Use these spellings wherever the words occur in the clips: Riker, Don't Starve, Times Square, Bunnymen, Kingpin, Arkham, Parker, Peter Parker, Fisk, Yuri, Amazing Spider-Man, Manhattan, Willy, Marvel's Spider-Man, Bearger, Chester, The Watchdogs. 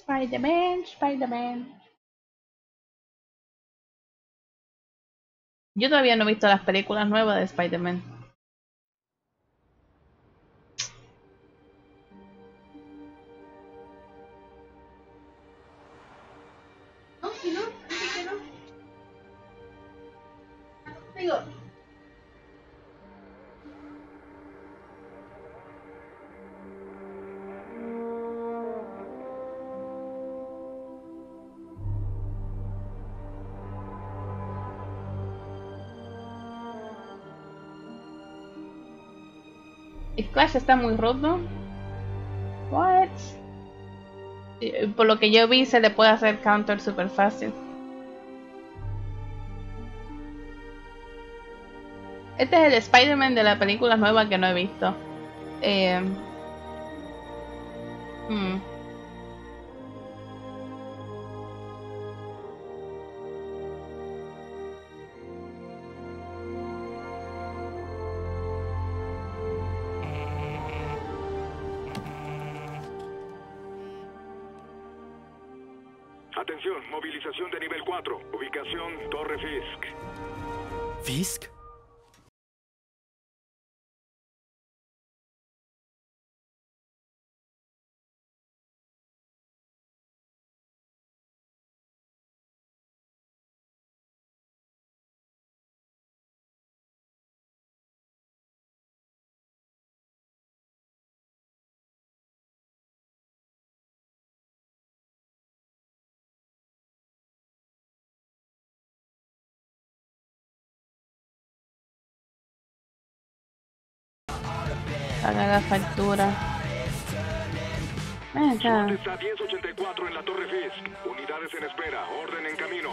Spider-Man, Spider-Man. Yo todavía no he visto las películas nuevas de Spider-Man. No, si no, dice que no. Digo. El Flash está muy roto. What? Por lo que yo vi, se le puede hacer counter super fácil. Este es el Spider-Man de la película nueva que no he visto. Atención, movilización de nivel 4. Ubicación, Torre Fisk. ¿Fisk? Haga la factura. Venga. Está 1084 en la Torre Fisk. Unidades en espera. Orden en camino.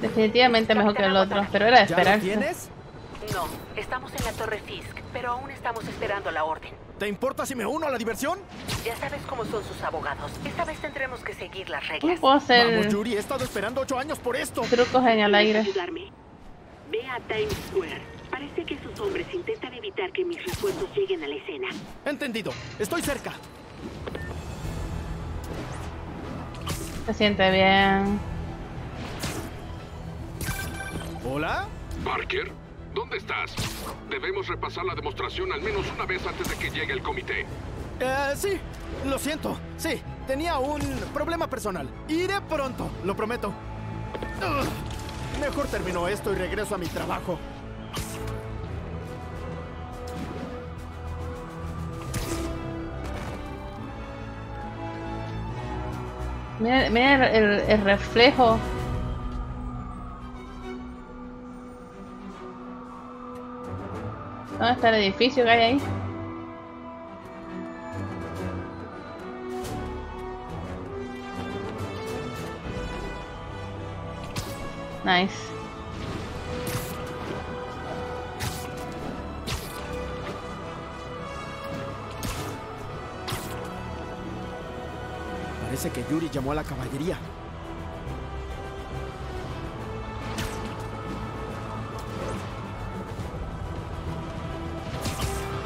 Definitivamente mejor que el otro, pero era de esperar. ¿Tienes? No, estamos en la Torre Fisk, pero aún estamos esperando la orden. ¿Te importa si me uno a la diversión? Ya sabes cómo son sus abogados. Esta vez tendremos que seguir las reglas. ¿Cómo puedo hacer? Vamos, Yuri, he estado esperando 8 años por esto. Truco genial, aire. Ve a Times Square. Parece que sus hombres intentan evitar que mis refuerzos lleguen a la escena. Entendido. Estoy cerca. Se siente bien. ¿Hola? Parker, ¿dónde estás? Debemos repasar la demostración al menos una vez antes de que llegue el comité. Sí, lo siento. Sí, tenía un problema personal. Iré pronto, lo prometo. Mejor termino esto y regreso a mi trabajo. Mira, mira el reflejo. ¿Dónde está el edificio que hay ahí? Nice. Parece que Yuri llamó a la caballería.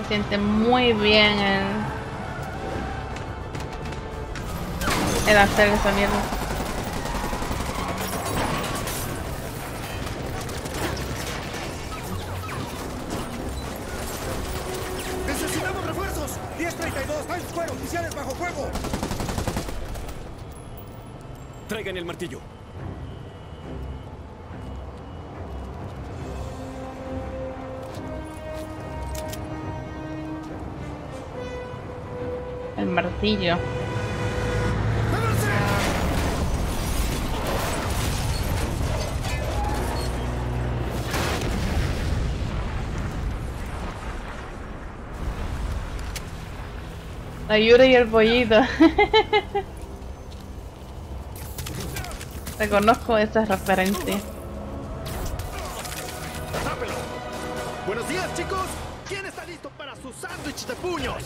Siente muy bien el hacer esa mierda. Necesitamos refuerzos. 1032 Times Square, oficiales bajo fuego. Traigan el martillo. El martillo. La Yuri y el pollito. Reconozco esas referencias. Buenos días, chicos. ¿Quién está listo para su sándwich de puños?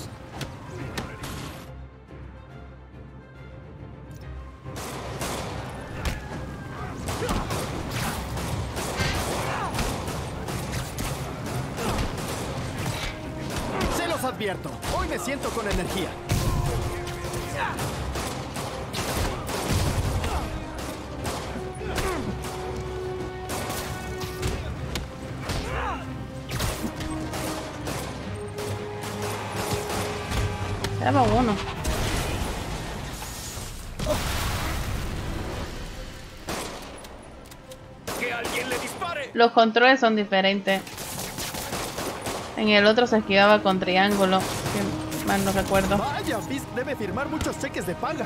Se los advierto, hoy me siento con energía. Era uno. Que alguien le dispare. Los controles son diferentes. En el otro se esquivaba con triángulo, si mal no recuerdo. Vaya, Fisk debe firmar muchos cheques de paga.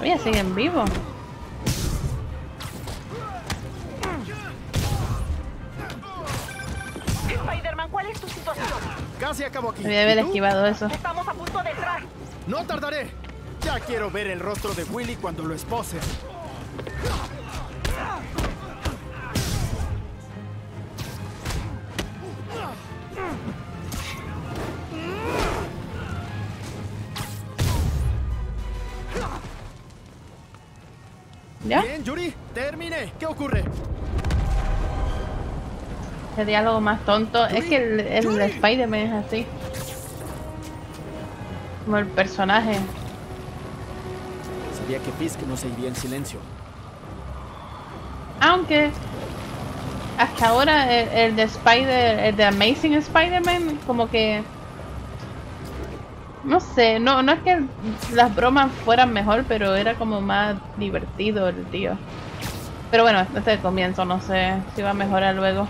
Oye, siguen vivos. Spider-Man, ¿cuál es tu situación? Casi acabo aquí. Debí haber esquivado eso. Estamos a punto de entrar. No tardaré. Ya quiero ver el rostro de Willy cuando lo espose. Bien, Yuri, terminé. ¿Qué ocurre? El diálogo más tonto. Yuri, es que el Spider-Man es así. Como el personaje. Sabía que Fisk no se iría en silencio. Aunque hasta ahora el de Amazing Spider-Man, como que no sé, no es que las bromas fueran mejor, pero era como más divertido el tío. Pero bueno, este es el comienzo, no sé si va a mejorar luego.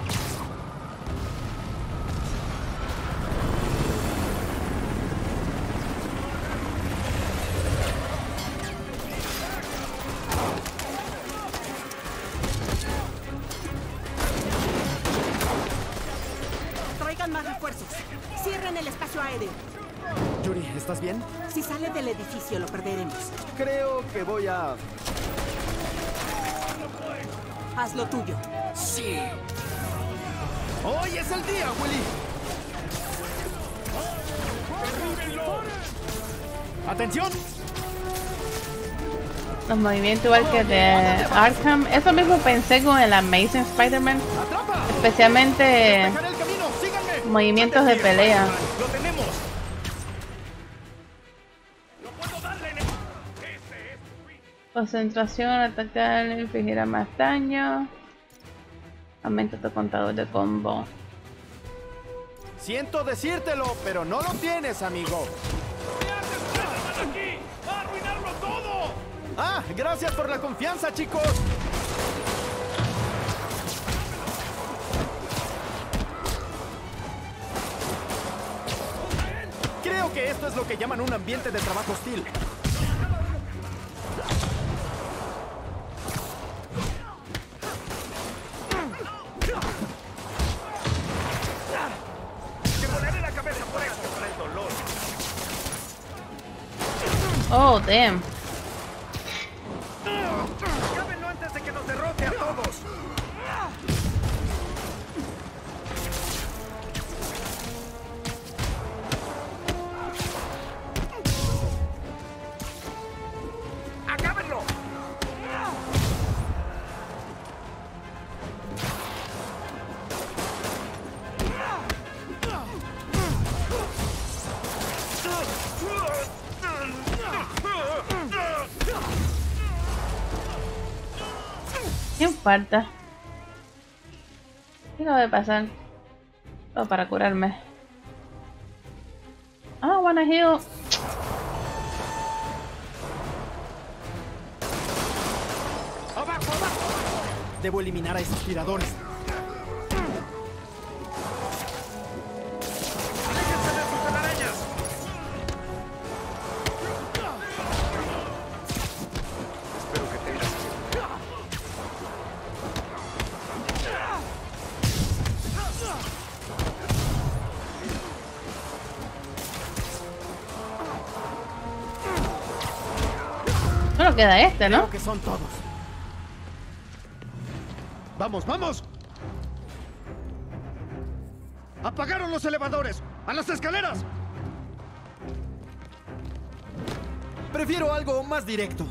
Traigan más refuerzos. Cierren el espacio aéreo. Yuri, ¿estás bien? Si sale del edificio, lo perderemos. Creo que voy a... Haz lo tuyo. Sí. ¡Hoy es el día, Willy! ¡Atención! Los movimientos igual que de Arkham. Eso mismo pensé con el Amazing Spider-Man. Especialmente... movimientos de pelea. ¡Lo tenemos! Concentración al atacar, infligirá más daño. Aumenta tu contador de combo. Siento decírtelo, pero no lo tienes, amigo. ¿Qué haces, Spider-Man, aquí? ¡Va a arruinarlo todo! Ah, gracias por la confianza, chicos. Creo que esto es lo que llaman un ambiente de trabajo hostil. Oh, damn. Cábenlo antes de que nos derrote a todos. ¡Acábenlo! Falta. ¿Qué no debe pasar? Todo para curarme. Ah, wanna heal. Debo eliminar a esos tiradores. Solo queda este, ¿no? Creo que son todos. ¡Vamos, vamos! ¡Apagaron los elevadores! ¡A las escaleras! Prefiero algo más directo.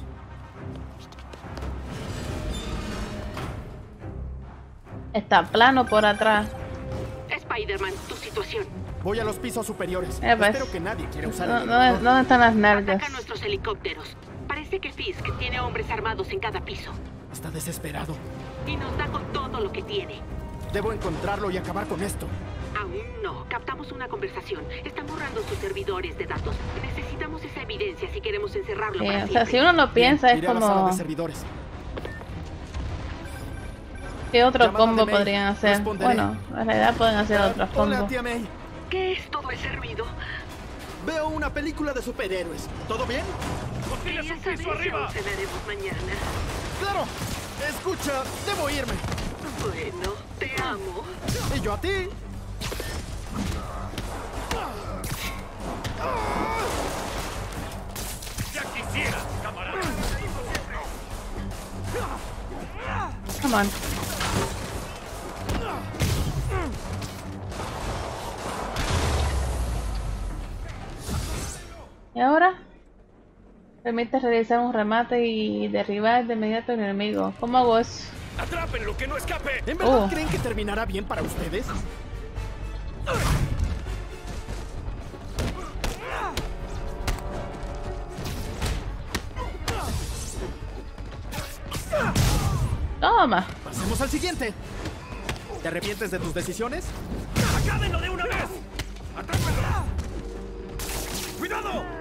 Está plano por atrás. Spider-Man, tu situación. Voy a los pisos superiores. Pues. Espero que nadie quiera usar el elevador. ¿Dónde están las nalgas? Atacan nuestros helicópteros. Parece que Fisk tiene hombres armados en cada piso. Está desesperado. Y nos da con todo lo que tiene. Debo encontrarlo y acabar con esto. Aún no. Captamos una conversación. Está borrando sus servidores de datos. Necesitamos esa evidencia si queremos encerrarlo. Para siempre. O sea, si uno lo piensa, es como... a la sala de servidores. ¿Qué otro combo podrían hacer? Responderé. Bueno, en realidad pueden hacer otros combos. ¿Qué es todo ese ruido? Veo una película de superhéroes. ¿Todo bien? ¡Tienes un piso arriba! Cenaremos mañana. ¡Claro! Escucha, debo irme. Bueno, te amo. Y yo a ti. ¡Ya quisiera, camarada! Come on. ¿Y ahora? Permite realizar un remate y derribar de inmediato al enemigo. ¿Cómo hago eso? ¡Atrápenlo, que no escape! ¿En verdad creen que terminará bien para ustedes? Toma. Pasemos al siguiente. ¿Te arrepientes de tus decisiones? ¡Acábenlo de una vez! ¡Atrápenlo! ¡Cuidado!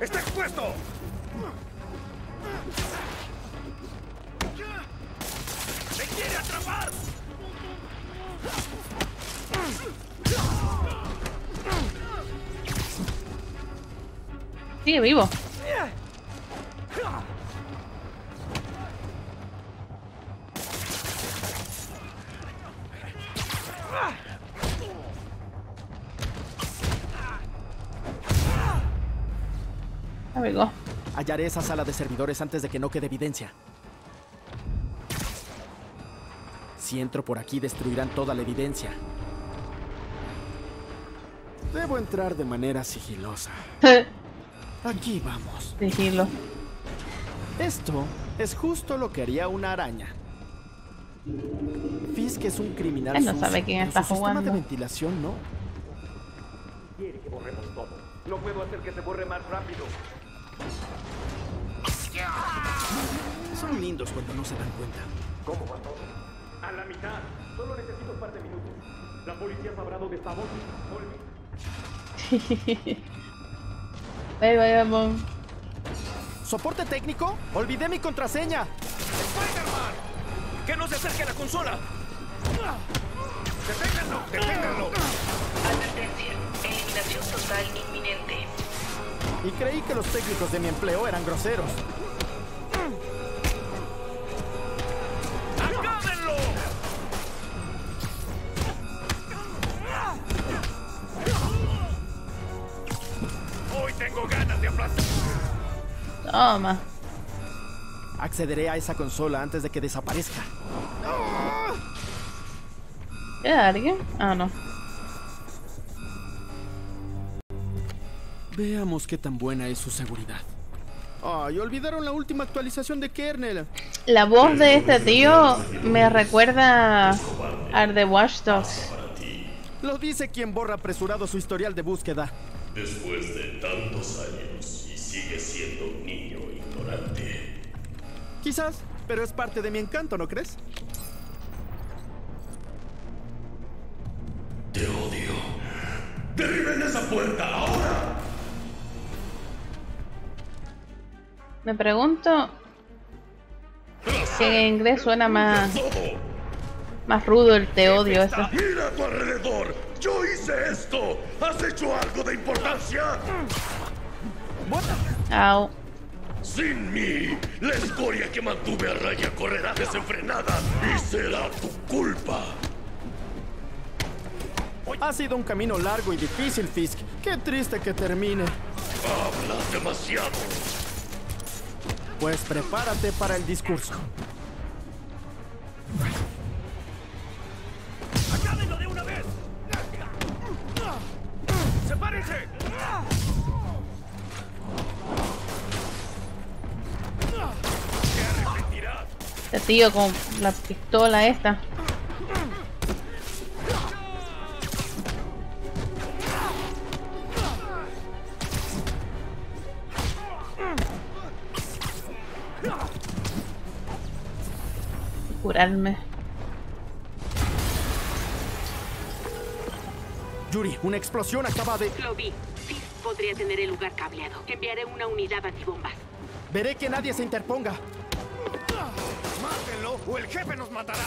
¡Está expuesto! ¡Me quiere atrapar! Sigue vivo. Amigo. Hallaré esa sala de servidores antes de que no quede evidencia. Si entro por aquí, destruirán toda la evidencia. Debo entrar de manera sigilosa. Aquí vamos. Sigilo. Esto es justo lo que haría una araña. Fisk es un criminal. Él no sabe quién está jugando. Su sistema de ventilación no. Quiere que borremos todo. No puedo hacer que se borre más rápido. Son lindos cuando no se dan cuenta. ¿Cómo va todo? A la mitad. Solo necesito un par de minutos. La policía sabrá dónde estamos. Olvi. Vaya, vamos. ¿Soporte técnico? Olvidé mi contraseña. ¡Spider-Man! ¡Que no se acerque a la consola! ¡Deténganlo! ¡Deténganlo! Advertencia. Eliminación total inminente. Y creí que los técnicos de mi empleo eran groseros. ¡Acábenlo! Hoy tengo ganas de aplastar. Toma. Accederé a esa consola antes de que desaparezca. ¿Queda alguien? Ah, no. Veamos qué tan buena es su seguridad. Ay, olvidaron la última actualización de kernel. La voz de este tío me recuerda al The Watchdogs. Lo dice quien borra apresurado su historial de búsqueda. Después de tantos años y sigue siendo un niño ignorante. Quizás, pero es parte de mi encanto, ¿no crees? Te odio. ¡Derriben esa puerta ahora! Me pregunto si en inglés suena más rudo el te odio ese. ¡Mira a tu alrededor! ¡Yo hice esto! ¿Has hecho algo de importancia? Au. Sin mí, la escoria que mantuve a raya correrá desenfrenada y será tu culpa. Ha sido un camino largo y difícil, Fisk. Qué triste que termine. Hablas demasiado. Pues prepárate para el discurso. ¡Acábenlo de una vez! ¡Sepárense! Este tío con la pistola esta. Curarme. Yuri, una explosión acaba de... Lo vi. Fisk podría tener el lugar cableado. Enviaré una unidad antibombas. Veré que nadie se interponga. ¡Mátenlo o el jefe nos matará!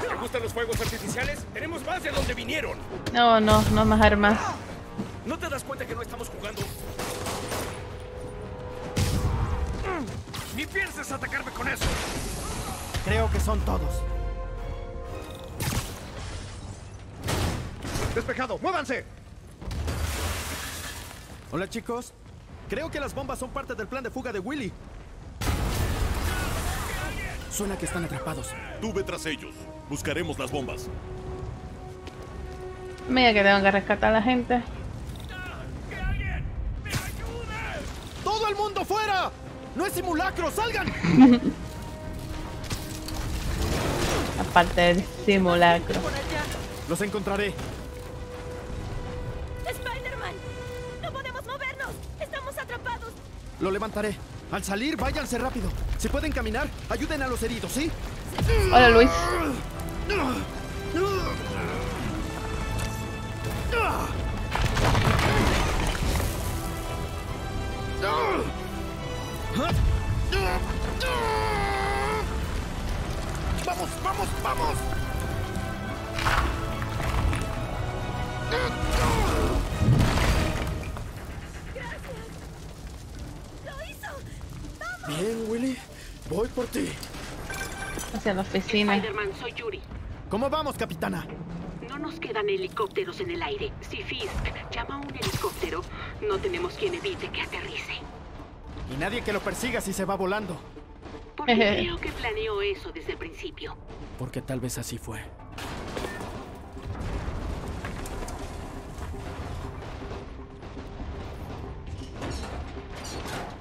¿Te gustan los fuegos artificiales? Tenemos más de donde vinieron. No más armas. ¿No te das cuenta que no estamos jugando? ¡Ni pienses atacarme con eso! Creo que son todos. ¡Despejado! ¡Muévanse! Hola, chicos. Creo que las bombas son parte del plan de fuga de Willy. Suena que están atrapados. Tú ve tras ellos. Buscaremos las bombas. Mira que tengo que rescatar a la gente. ¡Que alguien me ayude! ¡Todo el mundo fuera! ¡No es simulacro! ¡Salgan! Aparte del simulacro. Los encontraré. Lo levantaré. Al salir, váyanse rápido. Si pueden caminar, ayuden a los heridos, ¿sí? Hola, Luis. ¡Vamos, vamos, vamos! Bien, Willy, voy por ti. Hacia la oficina. Spider-Man, soy Yuri. ¿Cómo vamos, capitana? No nos quedan helicópteros en el aire. Si Fisk llama a un helicóptero, no tenemos quien evite que aterrice. Y nadie que lo persiga si se va volando. Porque creo que planeó eso desde el principio. Porque tal vez así fue.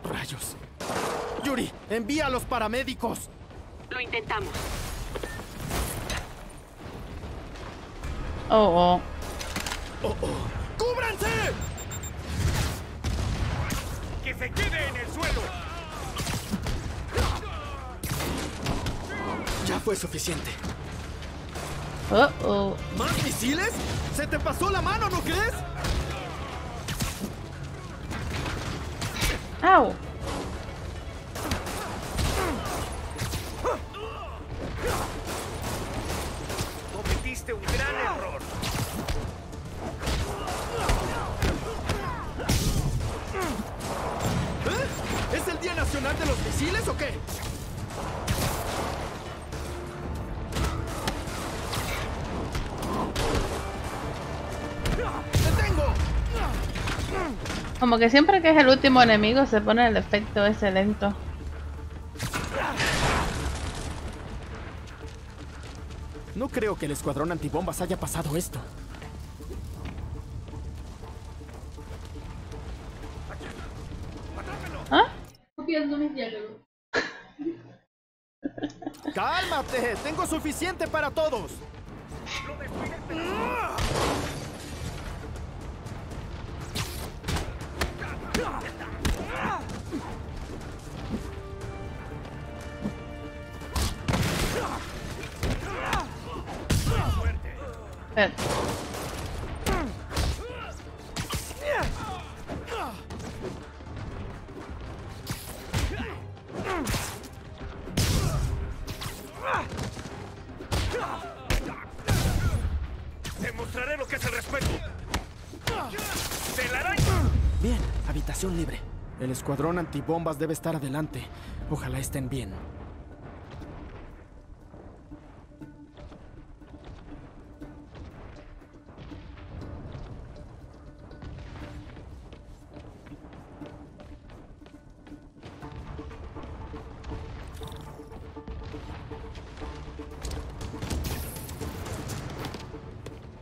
Rayos. Yuri, envía a los paramédicos. Lo intentamos. Oh, oh. Oh, oh. ¡Cúbranse! ¡Que se quede en el suelo! Ya fue suficiente. Oh, oh. ¿Más misiles? ¡Se te pasó la mano, ¿no crees? ¡Au! Un gran error. ¿Eh? ¿Es el Día Nacional de los Misiles o qué? ¡Detengo! Como que siempre que es el último enemigo se pone el efecto ese lento. No creo que el escuadrón antibombas haya pasado esto. ¿Ah? Copiando mis diálogos. ¡Cálmate! ¡Tengo suficiente para todos! demostraré lo que es el respeto. ¡Telaraña! Bien, habitación libre. El escuadrón antibombas debe estar adelante. Ojalá estén bien.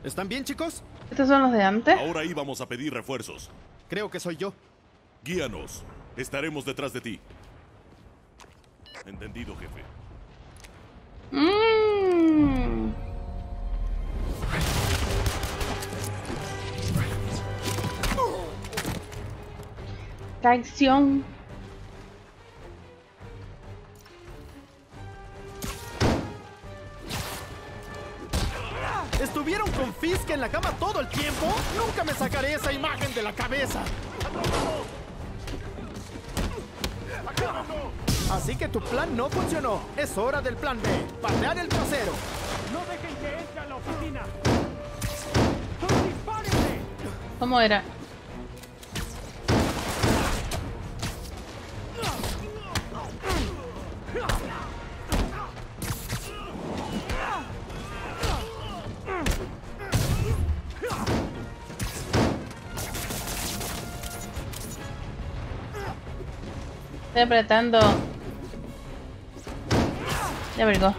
¿Están bien, chicos? ¿Estos son los de antes? Ahora íbamos a pedir refuerzos. Creo que soy yo. Guíanos. Estaremos detrás de ti. Entendido, jefe. La acción. ¿Estuvieron con Fisk en la cama todo el tiempo? Nunca me sacaré esa imagen de la cabeza. Así que tu plan no funcionó. Es hora del plan B. Patear el trasero. No dejen que entre a la oficina. ¡Dispárenle! ¿Cómo era? Estoy apretando. Ya vergó.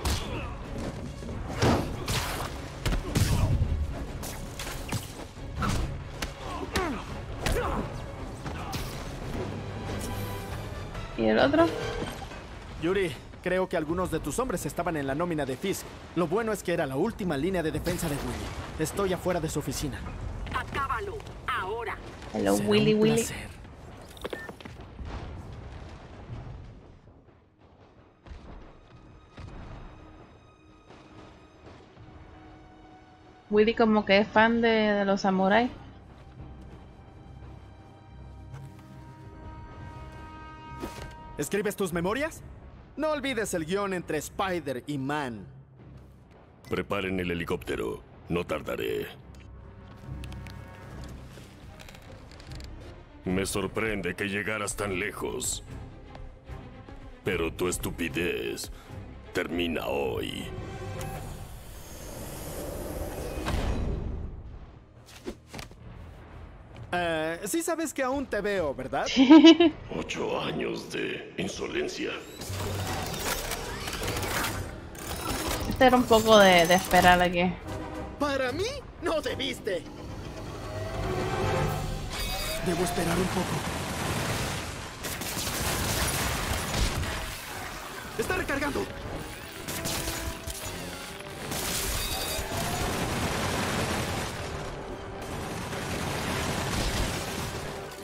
¿Y el otro? Yuri, creo que algunos de tus hombres estaban en la nómina de Fisk. Lo bueno es que era la última línea de defensa de Willy. Estoy afuera de su oficina. Acábalo, ahora. Hello, Willy, Willy. Willy como que es fan de los samuráis. ¿Escribes tus memorias? No olvides el guión entre Spider y Man. Preparen el helicóptero. No tardaré. Me sorprende que llegaras tan lejos. Pero tu estupidez termina hoy. Sí sabes que aún te veo, ¿verdad? 8 años de insolencia. Este era un poco de esperar aquí. Para mí, no te viste. Debo esperar un poco. Está recargando.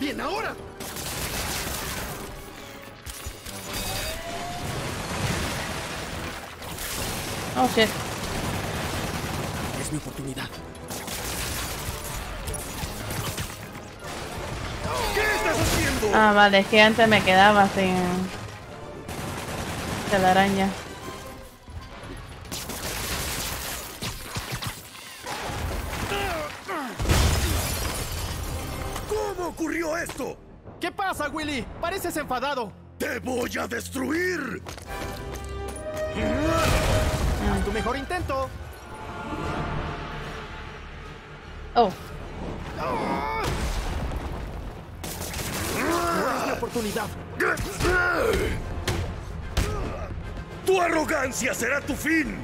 ¡Bien, ahora! Oh, shit. Es mi oportunidad. ¿Qué estás haciendo? Ah, vale, es que antes me quedaba sin telaraña. ¿Ocurrió esto? ¿Qué pasa, Willy? Pareces enfadado. ¡Te voy a destruir! Haz tu mejor intento. Oh. No es la oportunidad. ¡Tu arrogancia será tu fin!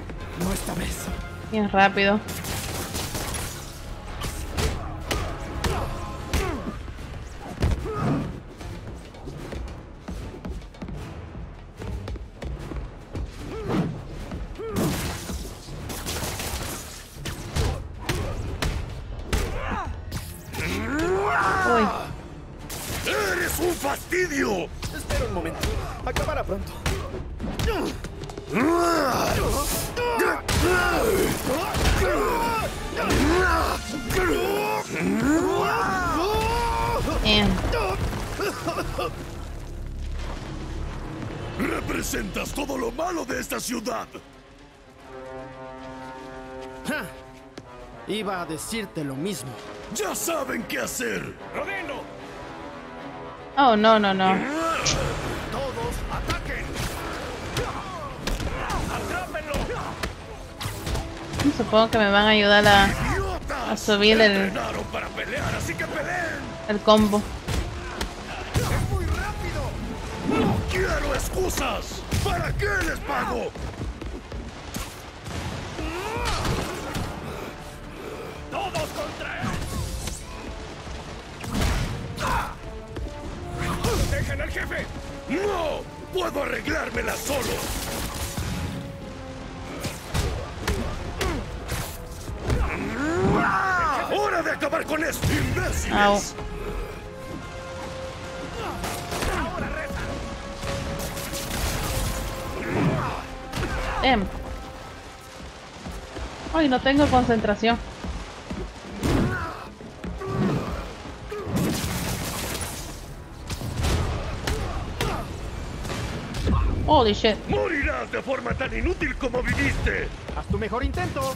No esta vez. Bien rápido. Espera un momento. Acabará pronto. Representas todo lo malo de esta ciudad. Iba a decirte lo mismo. ¡Ya saben qué hacer! ¡Rodéenlo! Oh, no, no, no. ¡Todos ataquen! ¡Atrápenlo! Supongo que me van a ayudar a subir el... para pelear, así que peleen. El combo. ¡Es muy rápido! ¡No quiero excusas! ¿Para qué les pago? ¡Todos contra él! ¡Dejen al jefe! ¡No! ¡Puedo arreglármela solo! ¡Hora de acabar con esto, imbéciles! Au. ¡Ahora reza! Ay, no tengo concentración. Holy shit. Morirás de forma tan inútil como viviste. Haz tu mejor intento.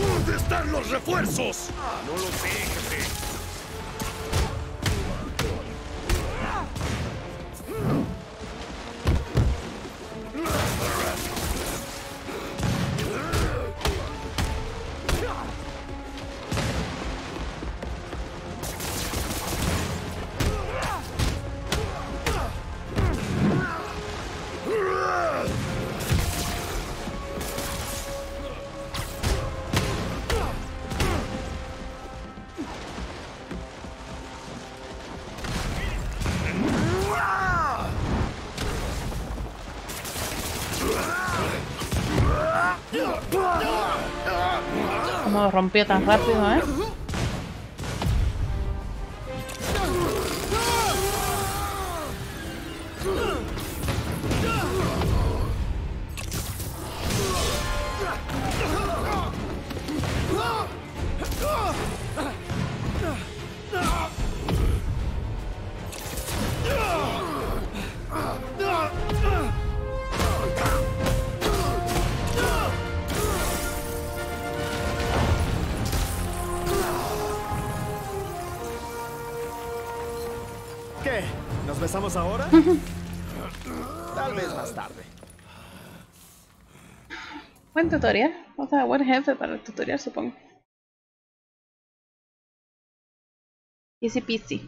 ¿Dónde están los refuerzos? No lo sé, jefe. Como lo rompió tan rápido, ¿eh? ¿Nos besamos ahora? Tal vez más tarde. Buen tutorial. O sea, buen jefe para el tutorial, supongo. Easy peasy.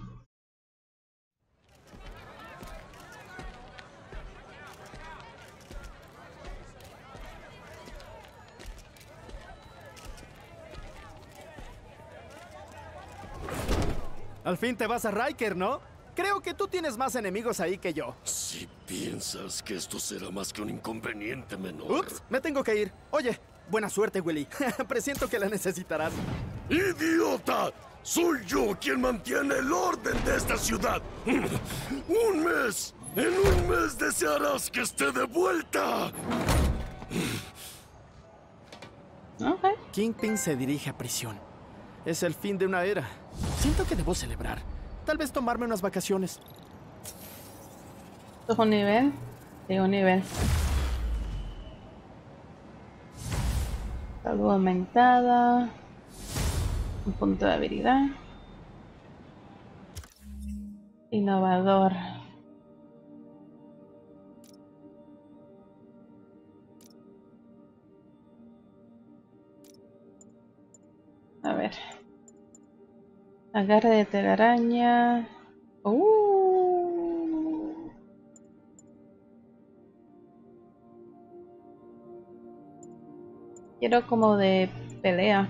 Al fin te vas a Riker, ¿no? Creo que tú tienes más enemigos ahí que yo. Si piensas que esto será más que un inconveniente menor... Ups, me tengo que ir. Oye, buena suerte, Willy. Presiento que la necesitarás. ¡Idiota! Soy yo quien mantiene el orden de esta ciudad. ¡Un mes! ¡En un mes desearás que esté de vuelta! Okay. Kingpin se dirige a prisión. Es el fin de una era. Siento que debo celebrar. Tal vez tomarme unas vacaciones. ¿Esto es un nivel? Sí, un nivel. Salud aumentada. Un punto de habilidad. Innovador. A ver. Agarre de telaraña. Quiero como de pelea.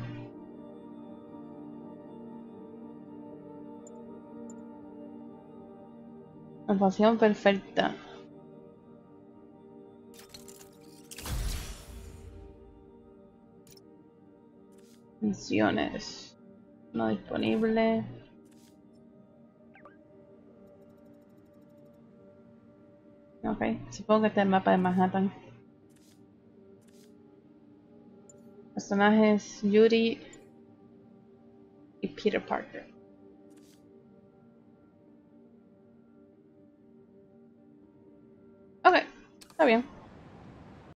Pasión perfecta. Misiones. No disponible. Ok, supongo que este es el mapa de Manhattan. Personajes Yuri y Peter Parker. Ok, está bien.